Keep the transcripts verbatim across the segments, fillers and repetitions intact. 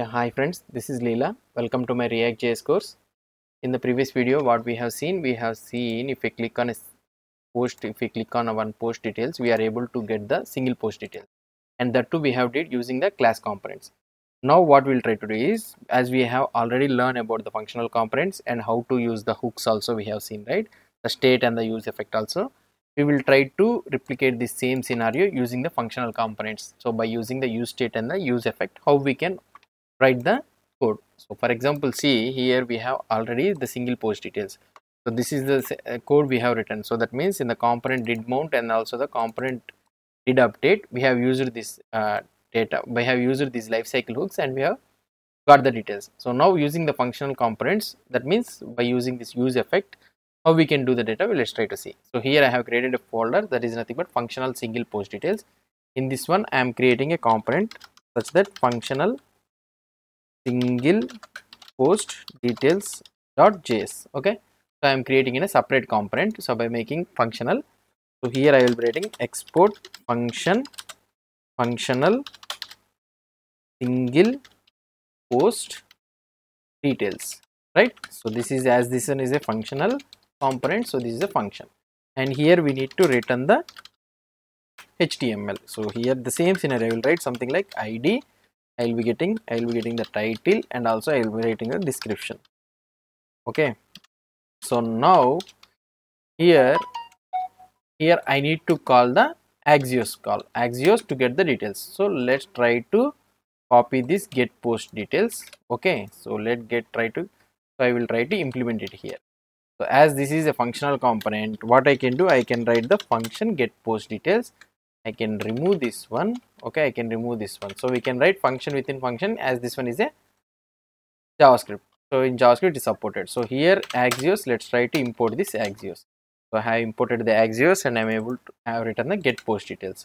Yeah, hi friends, this is Leela. Welcome to my React.js course. In the previous video, what we have seen, we have seen if we click on a post, if we click on one post details, we are able to get the single post details, and that too we have did using the class components. Now what we'll try to do is, as we have already learned about the functional components and how to use the hooks also we have seen, right? The state and the use effect also. We will try to replicate the same scenario using the functional components. So by using the use state and the use effect, how we can write the code. So for example, see here we have already the single post details. So this is the code we have written. So that means in the component did mount and also the component did update, we have used this uh, data, we have used these lifecycle hooks and we have got the details. So now using the functional components, that means by using this use effect, how we can do the data, well, let's try to see. So here I have created a folder that is nothing but functional single post details. In this one I am creating a component such that functional single post details dot js. Okay, so I am creating in a separate component. So by making functional, so here I will be writing export function functional single post details, right? So this is, as this one is a functional component, so this is a function, and here we need to return the H T M L. So here the same scenario, I will write something like I D. I will be getting I will be getting the title and also I will be writing the description. Okay, so now here here I need to call the Axios call Axios to get the details. So let's try to copy this get post details. Okay, so let's get try to so I will try to implement it here. So as this is a functional component, what I can do, I can write the function get post details. I can remove this one. Okay, I can remove this one. So we can write function within function, as this one is a JavaScript. So in JavaScript it is supported. So here Axios, let's try to import this Axios. So I have imported the Axios and I am able to have written the get post details.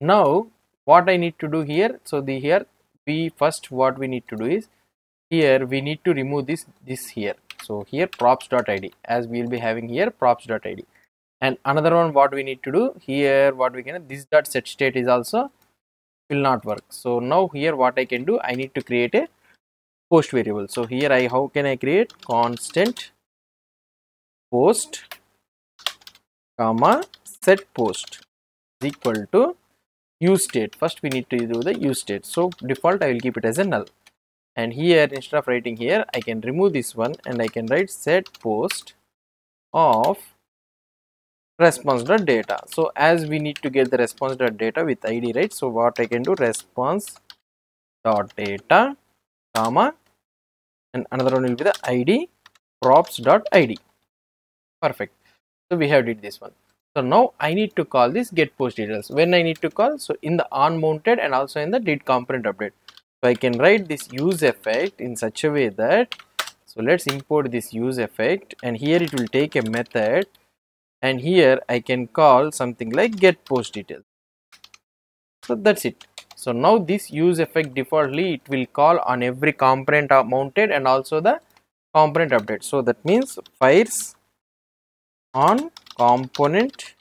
Now what I need to do here, so the here we first what we need to do is, here we need to remove this this here. So here props.id, as we will be having here props.id. And another one what we need to do here, what we can, this dot set state is also will not work. So now here what I can do, I need to create a post variable. So here I how can I create constant post comma set post is equal to use state. First we need to do the use state. So default I will keep it as a null. And here instead of writing here, I can remove this one and I can write set post of response.data. So as we need to get the response.data with I D, right? So what I can do, response.data comma and another one will be the I D props.id. Perfect. So we have did this one. So now I need to call this get post details. When I need to call, so in the on mounted and also in the did component update. So I can write this use effect in such a way that, so let's import this use effect and here it will take a method. And here I can call something like get post details. So that's it. So now this use effect defaultly it will call on every component mounted and also the component update. So that means fires on component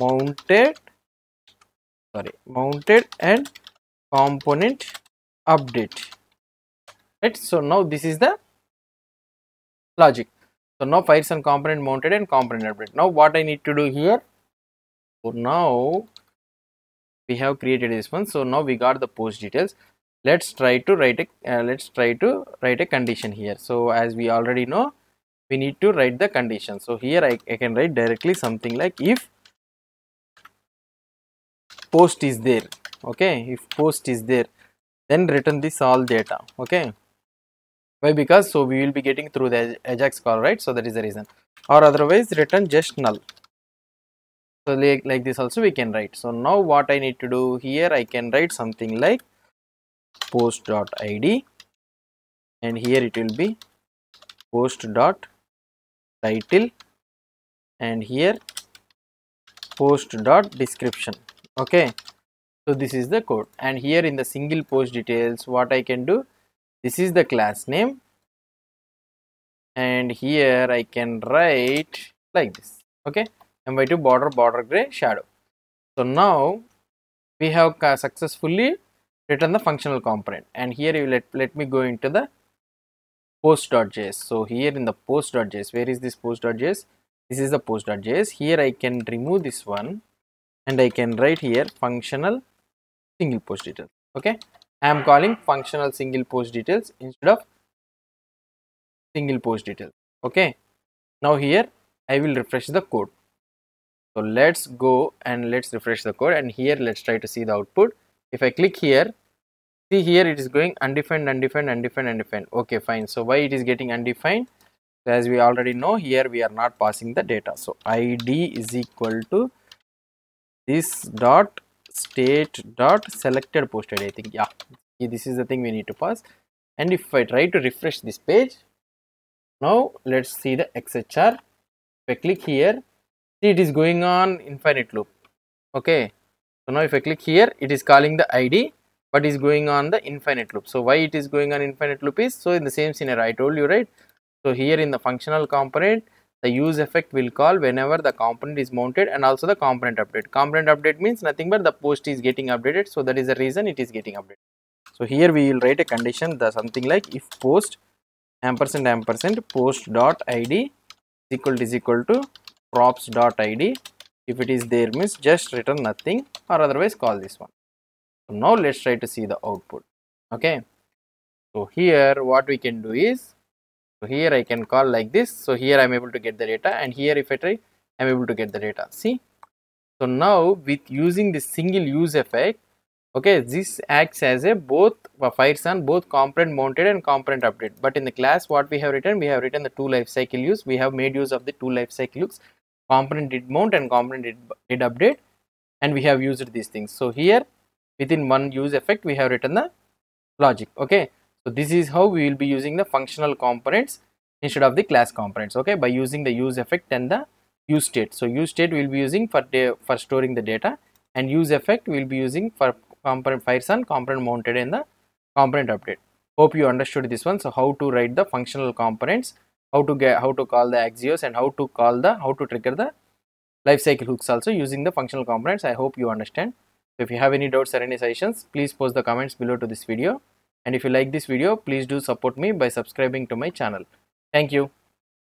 mounted, sorry, mounted and component update. Right. So now this is the logic. So now fires on component mounted and component update. Now what I need to do here, so now we have created this one. So now we got the post details. Let's try to write a uh, let's try to write a condition here. So as we already know, we need to write the condition. So here I, I can write directly something like if post is there. Okay, if post is there, then return this all data. Okay. Why? Because so we will be getting through the Ajax call, right? So that is the reason, or otherwise return just null. So like, like this also we can write. So now what I need to do here, I can write something like post.id and here it will be post.title and here post.description. Okay, so this is the code. And here in the single post details, what I can do, this is the class name and here I can write like this. Okay, I'm going to border border gray shadow. So now we have successfully return the functional component. And here you let let me go into the post.js. So here in the post.js, where is this post.js? This is the post.js. Here I can remove this one and I can write here functional single post details. Okay, I am calling functional single post details instead of single post details. Okay, now here I will refresh the code. So let's go and let's refresh the code, and here let's try to see the output. If I click here, see here it is going undefined, undefined, undefined, undefined. Okay, fine. So why it is getting undefined? So as we already know, here we are not passing the data. So I D is equal to this dot state dot selected posted, I think. Yeah, this is the thing we need to pass. And if I try to refresh this page, now let's see the X H R. If I click here, see it is going on infinite loop. Okay, so now if I click here, it is calling the I D, but is going on the infinite loop. So why it is going on infinite loop is, so in the same scenario I told you, right? So here in the functional component, the use effect will call whenever the component is mounted, and also the component update. Component update means nothing but the post is getting updated, so that is the reason it is getting updated. So here we will write a condition, the something like if post ampersand ampersand post dot id is equal to is equal to props dot id. If it is there means just return nothing, or otherwise call this one. So now let's try to see the output. Okay, so here what we can do is, so here I can call like this. So here I am able to get the data, and here if I try, I am able to get the data. See, so now with using this single use effect, okay, this acts as a both fires on both component mounted and component update. But in the class, what we have written, we have written the two lifecycle use. We have made use of the two lifecycle loops, component did mount and component did, did update, and we have used these things. So here within one use effect, we have written the logic. Okay, so this is how we will be using the functional components instead of the class components, okay, by using the use effect and the use state. So use state we will be using for for storing the data, and use effect we will be using for component fires on, component mounted, and the component update. Hope you understood this one. So how to write the functional components, how to get, how to call the Axios, and how to call the, how to trigger the lifecycle hooks also using the functional components. I hope you understand. So if you have any doubts or any suggestions, please post the comments below to this video. And if you like this video, please do support me by subscribing to my channel. Thank you.